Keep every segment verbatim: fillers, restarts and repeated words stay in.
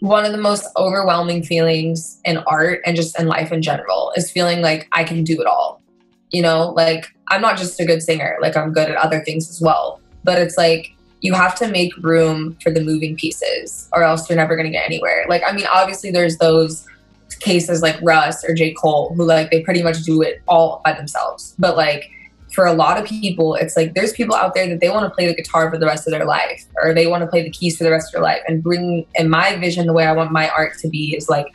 one of the most overwhelming feelings in art and just in life in general is feeling like I can do it all. You know, like I'm not just a good singer, like I'm good at other things as well. But it's like you have to make room for the moving pieces or else you're never going to get anywhere. Like, I mean, obviously there's those cases like Russ or J. Cole who like they pretty much do it all by themselves. But like for a lot of people, it's like there's people out there that they want to play the guitar for the rest of their life or they want to play the keys for the rest of their life. And bring in my vision, the way I want my art to be is like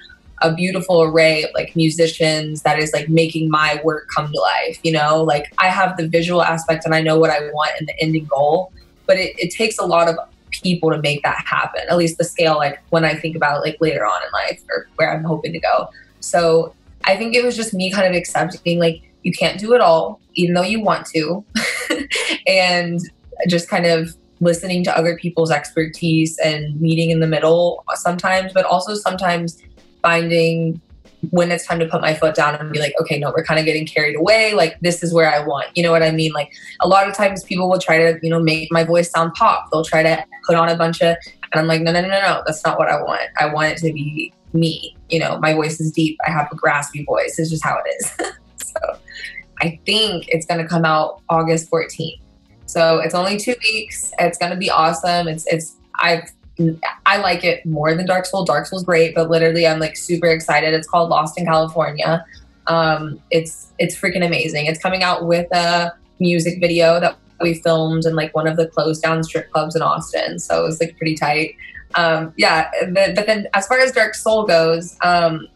a beautiful array of like musicians that is like making my work come to life. You know, like I have the visual aspect and I know what I want and the ending goal, but it, it takes a lot of people to make that happen, at least the scale, like when I think about like later on in life or where I'm hoping to go. So I think it was just me kind of accepting like you can't do it all, even though you want to, and just kind of listening to other people's expertise and meeting in the middle sometimes, but also sometimes finding when it's time to put my foot down and be like, okay, no, we're kind of getting carried away. Like, this is where I want, you know what I mean? Like a lot of times people will try to, you know, make my voice sound pop. They'll try to put on a bunch of, and I'm like, no, no, no, no, no. That's not what I want. I want it to be me. You know, my voice is deep. I have a graspy voice. It's just how it is. So I think it's going to come out August fourteenth. So it's only two weeks. It's going to be awesome. It's, it's, I've, I like it more than Dark Soul. Dark Soul's great, but literally I'm like super excited. It's called Lost in California. Um, it's it's freaking amazing. It's coming out with a music video that we filmed in like one of the closed down strip clubs in Austin. So it was like pretty tight. Um, yeah, but, but then as far as Dark Soul goes, um,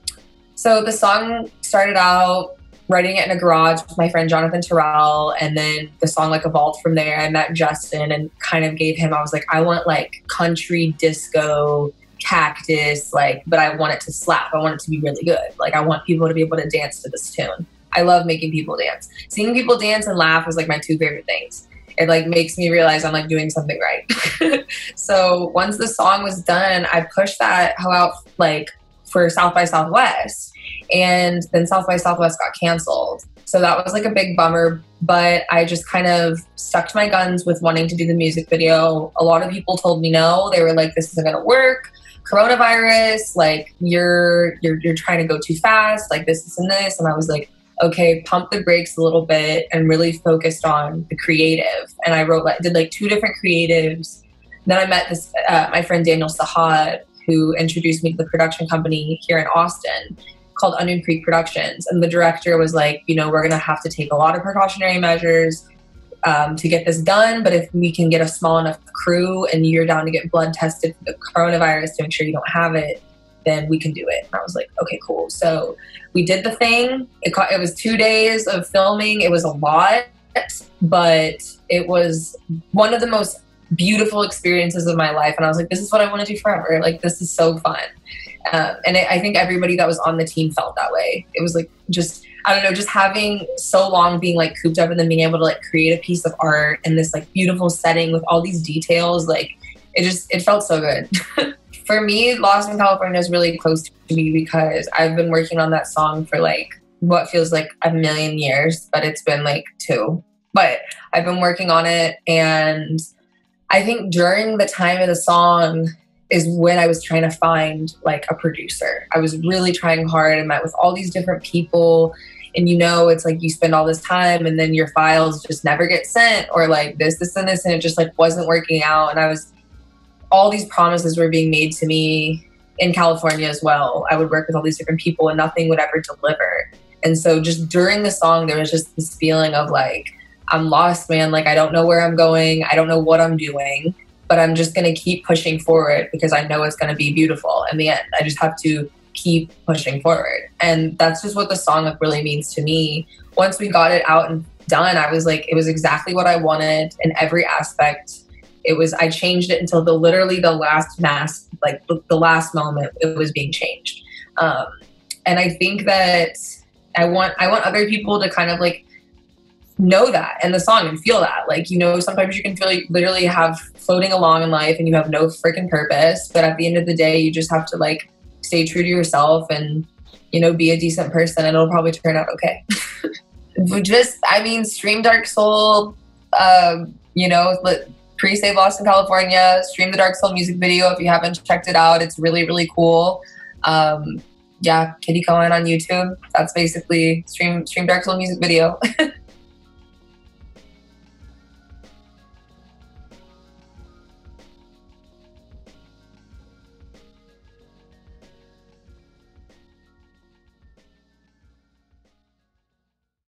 so the song started out writing it in a garage with my friend Jonathan Terrell, and then the song like evolved from there. I met Justin and kind of gave him, I was like, I want like country, disco, cactus, like, but I want it to slap. I want it to be really good. Like I want people to be able to dance to this tune. I love making people dance. Seeing people dance and laugh is like my two favorite things. It like makes me realize I'm like doing something right. So once the song was done, I pushed that out like for South by Southwest. And then South by Southwest got canceled. So that was like a big bummer, but I just kind of stuck to my guns with wanting to do the music video. A lot of people told me no. They were like, this isn't gonna work. Coronavirus, like you're, you're, you're trying to go too fast, like this, this, and this. And I was like, okay, pump the brakes a little bit and really focused on the creative. And I wrote, like, did like two different creatives. Then I met this, uh, my friend Daniel Sahad, who introduced me to the production company here in Austin called Onion Creek Productions. And the director was like, you know, we're going to have to take a lot of precautionary measures um, to get this done. But if we can get a small enough crew and you're down to get blood tested for the coronavirus to make sure you don't have it, then we can do it. And I was like, okay, cool. So we did the thing. It, caught, it was two days of filming. It was a lot, but it was one of the most beautiful experiences of my life. And I was like, this is what I want to do forever. Like, this is so fun. Um, and it, I think everybody that was on the team felt that way. It was like, just, I don't know, just having so long being like cooped up and then being able to like create a piece of art in this like beautiful setting with all these details. Like it just, it felt so good. For me, Lost in California is really close to me because I've been working on that song for like what feels like a million years, but it's been like two, but I've been working on it. And I think during the time of the song is when I was trying to find like a producer. I was really trying hard and met with all these different people. And you know, it's like you spend all this time and then your files just never get sent or like this, this, and this, and it just like wasn't working out. And I was, all these promises were being made to me in California as well. I would work with all these different people and nothing would ever deliver. And so just during the song, there was just this feeling of like, I'm lost, man. Like, I don't know where I'm going. I don't know what I'm doing, but I'm just going to keep pushing forward because I know it's going to be beautiful in the end. I just have to keep pushing forward. And that's just what the song like really means to me. Once we got it out and done, I was like, it was exactly what I wanted in every aspect. It was, I changed it until the literally the last mass, like the last moment it was being changed. Um, and I think that I want, I want other people to kind of like, know that in the song and feel that. Like, you know, sometimes you can feel like literally have floating along in life and you have no freaking purpose. But at the end of the day, you just have to like stay true to yourself and, you know, be a decent person and it'll probably turn out okay. Just, I mean, stream Dark Soul, um, you know, pre-save Lost in California, stream the Dark Soul music video if you haven't checked it out. It's really, really cool. Um, yeah, Kitty Coen on YouTube. That's basically stream stream Dark Soul music video.